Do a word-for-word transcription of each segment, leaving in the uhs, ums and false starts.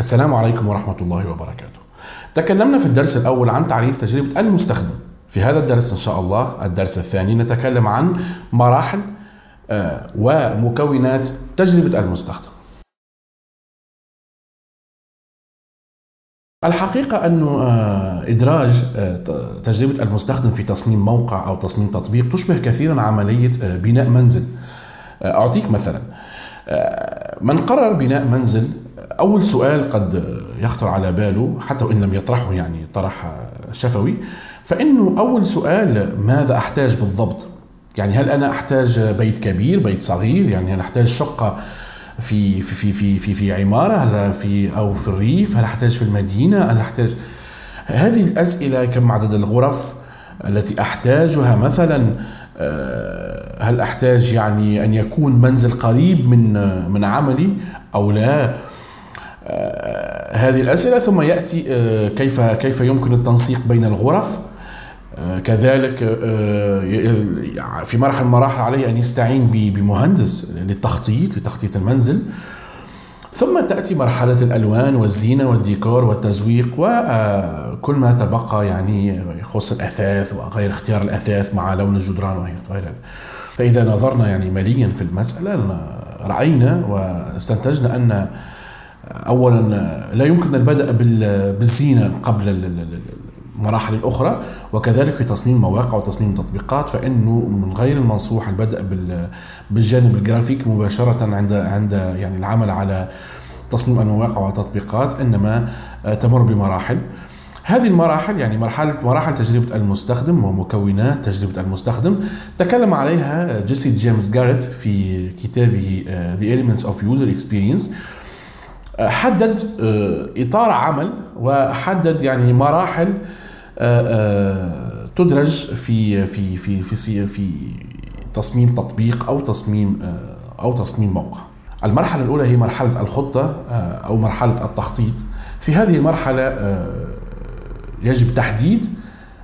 السلام عليكم ورحمة الله وبركاته. تكلمنا في الدرس الأول عن تعريف تجربة المستخدم. في هذا الدرس إن شاء الله الدرس الثاني نتكلم عن مراحل ومكونات تجربة المستخدم. الحقيقة أن إدراج تجربة المستخدم في تصميم موقع أو تصميم تطبيق تشبه كثيرا عملية بناء منزل. أعطيك مثلا، من قرر بناء منزل أول سؤال قد يخطر على باله، حتى وإن لم يطرحه يعني طرح شفوي، فإنه أول سؤال ماذا أحتاج بالضبط؟ يعني هل أنا أحتاج بيت كبير، بيت صغير؟ يعني هل أحتاج شقة في في في في في, في عمارة، هل في أو في الريف؟ هل أحتاج في المدينة؟ هل أحتاج هذه الأسئلة، كم عدد الغرف التي أحتاجها مثلا؟ هل أحتاج يعني أن يكون منزل قريب من من عملي أو لا؟ هذه الأسئلة، ثم يأتي كيف كيف يمكن التنسيق بين الغرف. كذلك في مرحلة مراحل عليه أن يستعين بمهندس للتخطيط لتخطيط المنزل. ثم تأتي مرحلة الألوان والزينة والديكور والتزويق وكل ما تبقى يعني يخص الأثاث وغير اختيار الأثاث مع لون الجدران وغير هذا. فإذا نظرنا يعني ماليا في المسألة رأينا واستنتجنا أن أولا لا يمكن البدء بالزينة قبل المراحل الأخرى، وكذلك في تصميم مواقع وتصميم تطبيقات فإنه من غير المنصوح البدء بالجانب الجرافيك مباشرة عند عند يعني العمل على تصميم المواقع والتطبيقات، إنما تمر بمراحل. هذه المراحل يعني مرحلة مراحل تجربة المستخدم ومكونات تجربة المستخدم تكلم عليها جيسي جيمس جاريت في كتابه The Elements of User Experience. حدد إطار عمل وحدد يعني مراحل تدرج في في في في في تصميم تطبيق أو تصميم أو تصميم موقع. المرحلة الأولى هي مرحلة الخطة أو مرحلة التخطيط. في هذه المرحلة يجب تحديد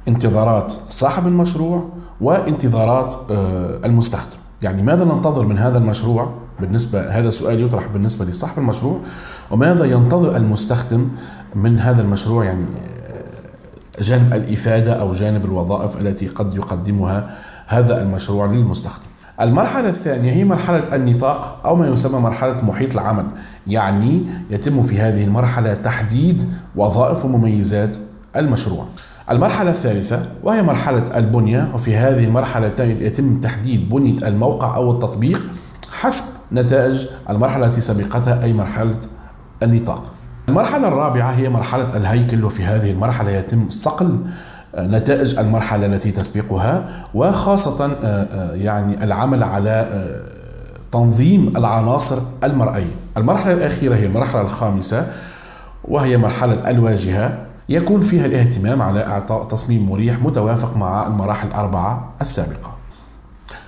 انتظارات صاحب المشروع وانتظارات المستخدم. يعني ماذا ننتظر من هذا المشروع؟ بالنسبة هذا السؤال يطرح بالنسبة لصاحب المشروع، وماذا ينتظر المستخدم من هذا المشروع؟ يعني جانب الإفادة أو جانب الوظائف التي قد يقدمها هذا المشروع للمستخدم. المرحلة الثانية هي مرحلة النطاق أو ما يسمى مرحلة محيط العمل. يعني يتم في هذه المرحلة تحديد وظائف ومميزات المشروع. المرحلة الثالثة وهي مرحلة البنية، وفي هذه المرحلة يتم تحديد بنية الموقع أو التطبيق حسب نتائج المرحلة التي سبقتها أي مرحلة النطاق. المرحلة الرابعة هي مرحلة الهيكل، وفي هذه المرحلة يتم صقل نتائج المرحلة التي تسبقها، وخاصة يعني العمل على تنظيم العناصر المرئية. المرحلة الأخيرة هي المرحلة الخامسة وهي مرحلة الواجهة، يكون فيها الاهتمام على إعطاء تصميم مريح متوافق مع المراحل الأربعة السابقة.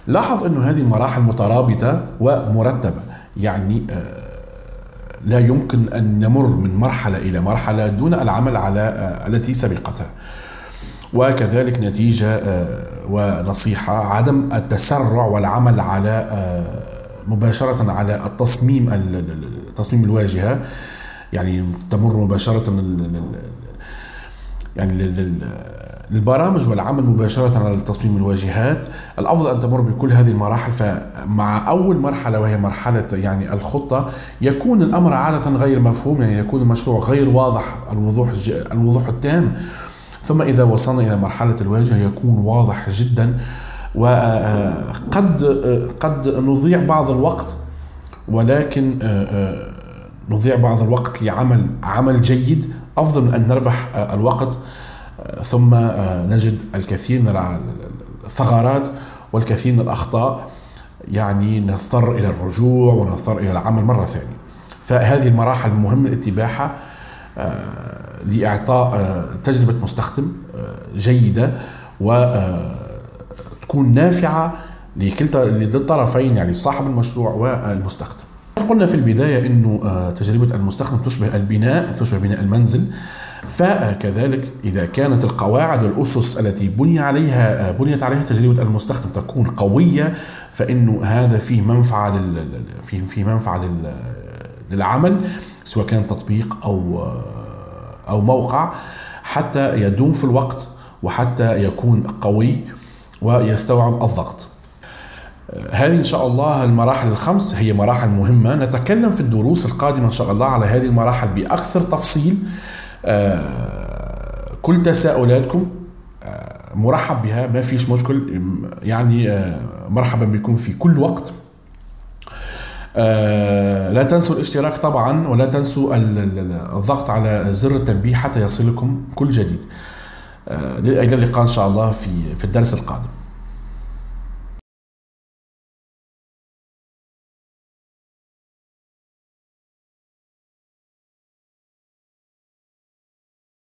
لاحظ أن هذه المراحل مترابطة ومرتبة، يعني لا يمكن أن نمر من مرحلة إلى مرحلة دون العمل على التي سبقتها. وكذلك نتيجة ونصيحة، عدم التسرع والعمل على مباشرة على التصميم تصميم الواجهة، يعني تمر مباشرة يعني البرامج والعمل مباشرة على تصميم الواجهات. الأفضل أن تمر بكل هذه المراحل، فمع أول مرحلة وهي مرحلة يعني الخطة يكون الأمر عادة غير مفهوم، يعني يكون المشروع غير واضح الوضوح الوضوح التام. ثم إذا وصلنا إلى مرحلة الواجهة يكون واضح جدا، وقد قد نضيع بعض الوقت، ولكن نضيع بعض الوقت لعمل عمل جيد أفضل من أن نربح الوقت ثم نجد الكثير من الثغرات والكثير من الأخطاء، يعني نضطر إلى الرجوع ونضطر إلى العمل مرة ثانية. فهذه المراحل مهم الاتباعها لإعطاء تجربة مستخدم جيدة وتكون نافعة لكلتا للطرفين، يعني صاحب المشروع والمستخدم. قلنا في البداية أنه تجربة المستخدم تشبه البناء تشبه بناء المنزل، فكذلك إذا كانت القواعد والأسس التي بني عليها بنيت عليها تجربة المستخدم تكون قوية، فإنه هذا فيه منفعة في في منفعة للعمل، سواء كان تطبيق أو أو موقع، حتى يدوم في الوقت وحتى يكون قوي ويستوعب الضغط. هذه إن شاء الله المراحل الخمس هي مراحل مهمة. نتكلم في الدروس القادمة إن شاء الله على هذه المراحل بأكثر تفصيل. كل تساؤلاتكم مرحب بها، ما فيش مشكل، يعني مرحبا بكم في كل وقت. لا تنسوا الاشتراك طبعا، ولا تنسوا الضغط على زر التنبيه حتى يصلكم كل جديد. إلى اللقاء إن شاء الله في في الدرس القادم.